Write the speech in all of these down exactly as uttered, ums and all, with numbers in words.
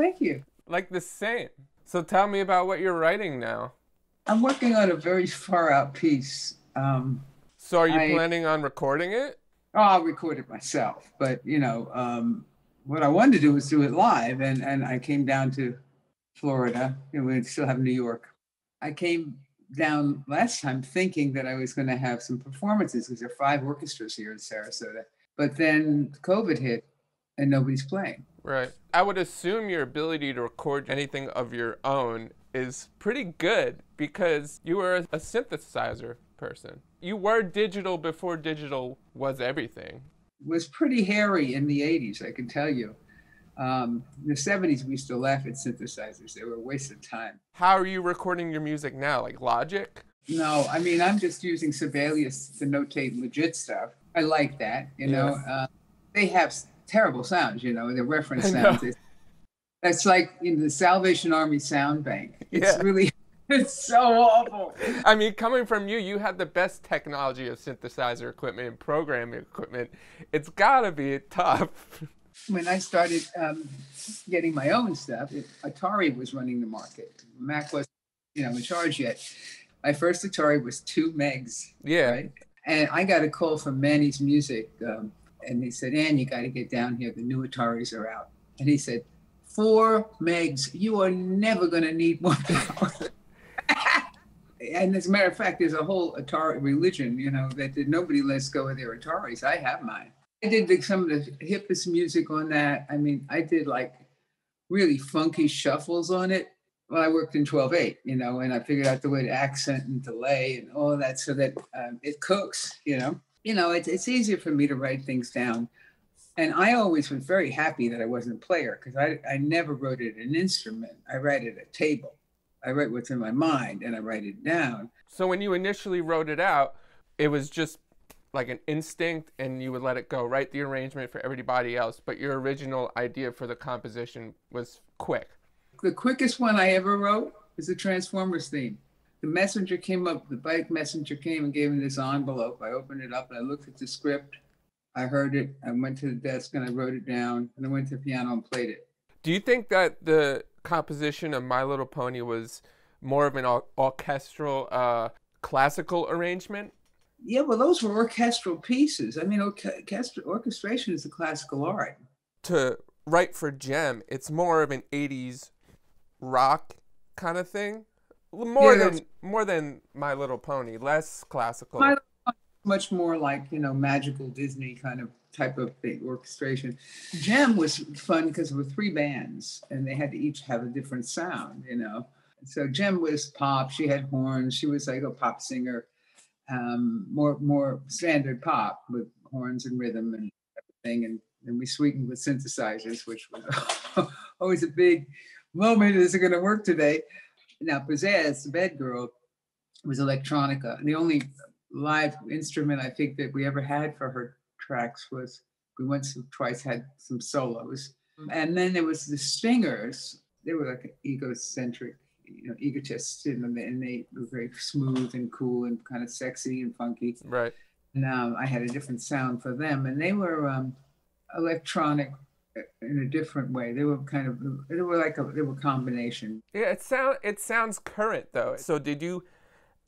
thank you. Like the same. So tell me about what you're writing now. I'm working on a very far out piece. Um, so are you I, planning on recording it? Oh, I'll record it myself. But, you know, um, what I wanted to do was do it live. And, and I came down to Florida. You know, we still have New York. I came down last time thinking that I was going to have some performances because there are five orchestras here in Sarasota. But then COVID hit and nobody's playing. Right. I would assume your ability to record anything of your own is pretty good because you were a synthesizer person. You were digital before digital was everything. It was pretty hairy in the eighties, I can tell you. Um, in the seventies, we used to laugh at synthesizers. They were a waste of time. How are you recording your music now? Like Logic? No, I mean, I'm just using Sibelius to notate legit stuff. I like that, you yes. know. Uh, they have terrible sounds, you know, the reference sounds. It's, that's like in you know, the Salvation Army sound bank. It's yeah. really, it's so awful. I mean, coming from you, you have the best technology of synthesizer equipment and programming equipment. It's got to be tough. When I started um, getting my own stuff, it, Atari was running the market. Mac wasn't, you know, in charge yet. My first Atari was two megs. Yeah. Right? And I got a call from Manny's Music, um, and they said, "Ann, you got to get down here. The new Ataris are out." And he said, four megs. You are never going to need more power." And as a matter of fact, there's a whole Atari religion, you know, that nobody lets go of their Ataris. I have mine. I did some of the hippest music on that. I mean, I did like really funky shuffles on it. Well, I worked in twelve eight, you know, and I figured out the way to accent and delay and all of that so that um, it cooks, you know. You know, it's, it's easier for me to write things down. And I always was very happy that I wasn't a player because I, I never wrote it an instrument. I write it at a table. I write what's in my mind and I write it down. So when you initially wrote it out, it was just like an instinct and you would let it go, write the arrangement for everybody else, but your original idea for the composition was quick. The quickest one I ever wrote is the Transformers theme. The messenger came up, the bike messenger came and gave me this envelope. I opened it up and I looked at the script. I heard it, I went to the desk and I wrote it down and I went to the piano and played it. Do you think that the composition of My Little Pony was more of an orchestral, uh, classical arrangement? Yeah, well, those were orchestral pieces. I mean, orchestra, orchestration is a classical art. To write for Jem, it's more of an eighties rock kind of thing. More yeah, than more than My Little Pony, less classical. My Little Pony is much more like, you know, magical Disney kind of type of thing, orchestration. Jem was fun because there were three bands, and they had to each have a different sound, you know. So Jem was pop. She had horns. She was like a pop singer. Um, more more standard pop with horns and rhythm and everything, and, and we sweetened with synthesizers, which was always a big moment. Is it going to work today? Now, Pizzazz, the bed girl, was electronica, and the only live instrument I think that we ever had for her tracks was we once or twice had some solos, and then there was the Stingers. They were like an egocentric. You know, egotists, you know, and they were very smooth and cool and kind of sexy and funky. Right. And um, I had a different sound for them, and they were um, electronic in a different way. They were kind of, they were like a, they were combination. Yeah, it sound it sounds current though. So did you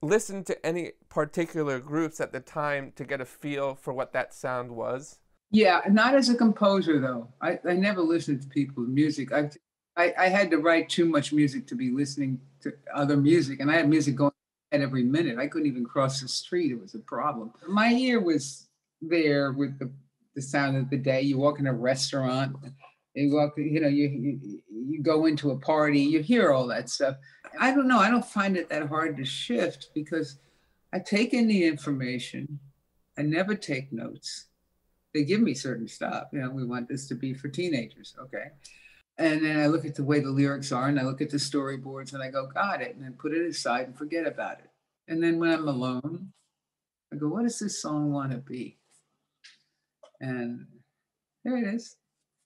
listen to any particular groups at the time to get a feel for what that sound was? Yeah, not as a composer though. I I never listened to people's music. I've I, I had to write too much music to be listening to other music, and I had music going at every minute. I couldn't even cross the street. It was a problem. My ear was there with the, the sound of the day. You walk in a restaurant, you walk, you know, you, you you go into a party, you hear all that stuff. I don't know. I don't find it that hard to shift because I take in the information. I never take notes. They give me certain stuff. You know, we want this to be for teenagers. Okay. And then I look at the way the lyrics are, and I look at the storyboards, and I go, got it, and then put it aside and forget about it. And then when I'm alone, I go, what does this song want to be? And there it is.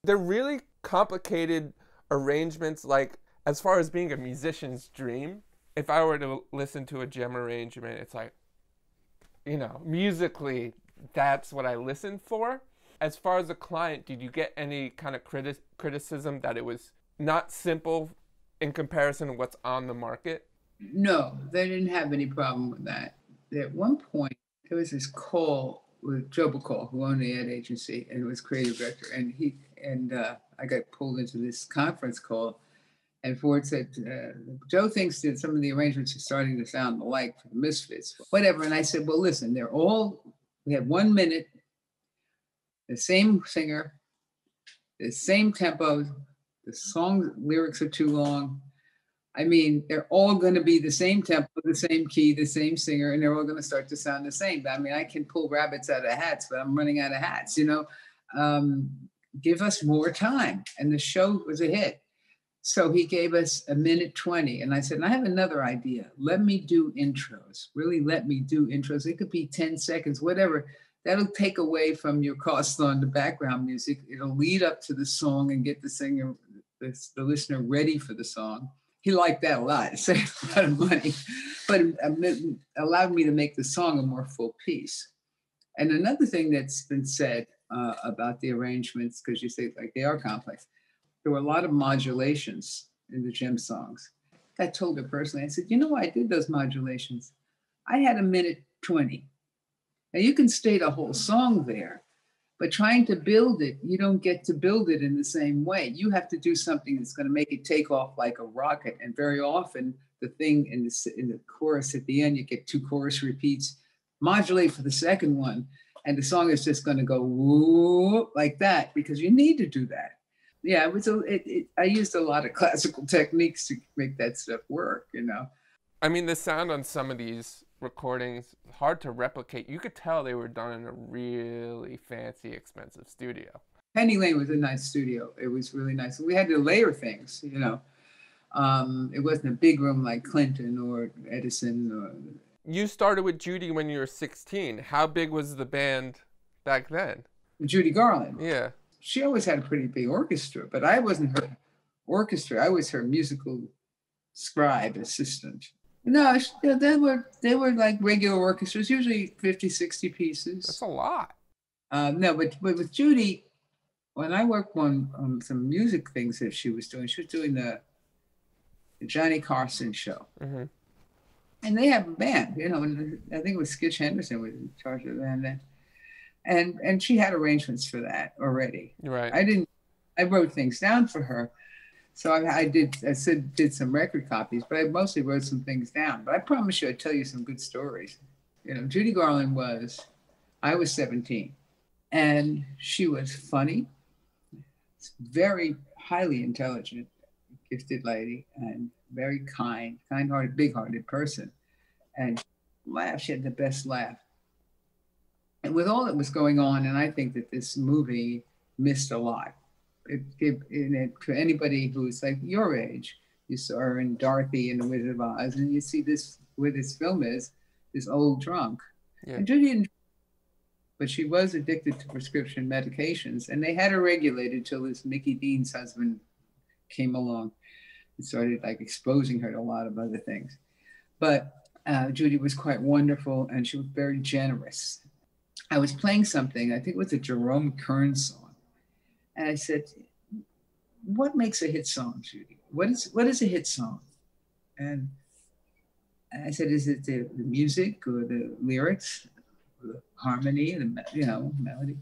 They're really complicated arrangements, like, as far as being a musician's dream, if I were to listen to a Jem arrangement, it's like, you know, musically, that's what I listen for. As far as the client, did you get any kind of criti criticism that it was not simple in comparison to what's on the market? No, they didn't have any problem with that. At one point, there was this call with Joe Bacall, who owned the ad agency and was creative director, and he and uh, I got pulled into this conference call, and Ford said, uh, Joe thinks that some of the arrangements are starting to sound alike for the Misfits, whatever. And I said, well, listen, they're all, we have one minute, the same singer, the same tempo, the song lyrics are too long. I mean, they're all going to be the same tempo, the same key, the same singer, and they're all going to start to sound the same. I mean, I can pull rabbits out of hats, but I'm running out of hats, you know. Um, give us more time. And the show was a hit. So he gave us a minute twenty. And I said, and I have another idea. Let me do intros. Really let me do intros. It could be ten seconds, whatever. That'll take away from your cost on the background music. It'll lead up to the song and get the singer, the, the listener ready for the song. He liked that a lot. It saved a lot of money, but it allowed me to make the song a more full piece. And another thing that's been said uh, about the arrangements, because you say like they are complex, there were a lot of modulations in the Jem songs. I told her personally, I said, you know why I did those modulations? I had a minute twenty. Now you can state a whole song there, but trying to build it, you don't get to build it in the same way. You have to do something that's going to make it take off like a rocket. And very often the thing in the, in the chorus at the end, you get two chorus repeats, modulate for the second one. And the song is just going to go whoop like that because you need to do that. Yeah, it was a, it, it, I used a lot of classical techniques to make that stuff work, you know. I mean, the sound on some of these recordings, hard to replicate. You could tell they were done in a really fancy, expensive studio. Penny Lane was a nice studio. It was really nice. We had to layer things, you know. Um, it wasn't a big room like Clinton or Edison. Or... You started with Judy when you were sixteen. How big was the band back then? Judy Garland. Yeah. She always had a pretty big orchestra, but I wasn't her orchestra. I was her musical scribe assistant. No, they were they were like regular orchestras, usually fifty, sixty pieces. That's a lot. Um, no, but, but with Judy, when I worked on um, some music things that she was doing, she was doing the, the Johnny Carson show. Mm-hmm. And they have a band, you know, and I think it was Skitch Henderson was in charge of the band then. And, and she had arrangements for that already. Right. I didn't, I wrote things down for her. So I, I did. I said did some record copies, but I mostly wrote some things down. But I promise you, I'd tell you some good stories. You know, Judy Garland was. I was seventeen, and she was funny, very highly intelligent, gifted lady, and very kind, kind-hearted, big-hearted person, and laughed. She had the best laugh. And with all that was going on, and I think that this movie missed a lot. It gave it to anybody who's like your age. You saw her in Dorothy and the Wizard of Oz, and you see this where this film is, this old drunk. Yeah. And Judy didn't, but she was addicted to prescription medications, and they had her regulated till this Mickey Dean's husband came along and started like exposing her to a lot of other things. But uh, Judy was quite wonderful, and she was very generous. I was playing something, I think it was a Jerome Kern song. And I said, what makes a hit song, Judy? What is what is a hit song? And I said, is it the, the music or the lyrics, or the harmony, and the, you know, melody?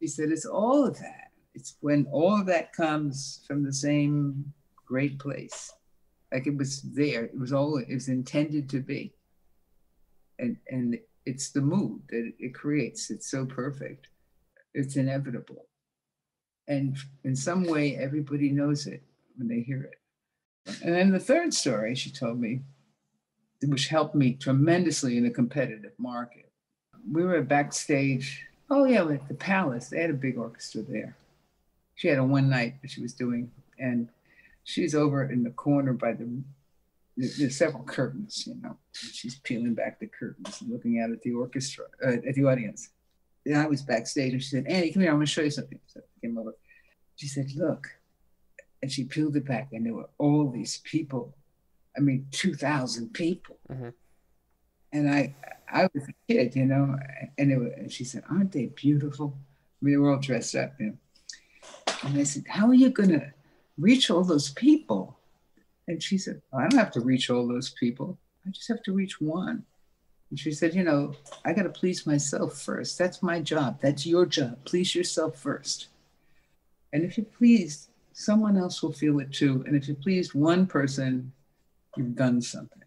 She said, it's all of that. It's when all of that comes from the same great place. Like it was there, it was all it was intended to be. And and it's the mood that it creates. It's so perfect. It's inevitable. And in some way, everybody knows it when they hear it. And then the third story she told me, which helped me tremendously in a competitive market. We were backstage. Oh yeah, at the Palace, they had a big orchestra there. She had a one night that she was doing, and she's over in the corner by the, there's several curtains, you know. She's peeling back the curtains and looking out at the orchestra, uh, at the audience. And I was backstage, and she said, Annie, come here, I'm going to show you something. So I came over. She said, look. And she peeled it back, and there were all these people. I mean, two thousand people. Mm-hmm. And I I was a kid, you know. And, it was, and she said, aren't they beautiful? I mean, they were all dressed up, you know. And I said, how are you going to reach all those people. And she said, well, I don't have to reach all those people. I just have to reach one. And she said, you know, I got to please myself first. That's my job. That's your job. Please yourself first. And if you please, someone else will feel it too. And if you please one person, you've done something.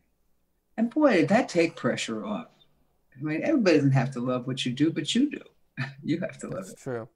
And boy, did that take pressure off. I mean, everybody doesn't have to love what you do, but you do. You have to love it. That's true.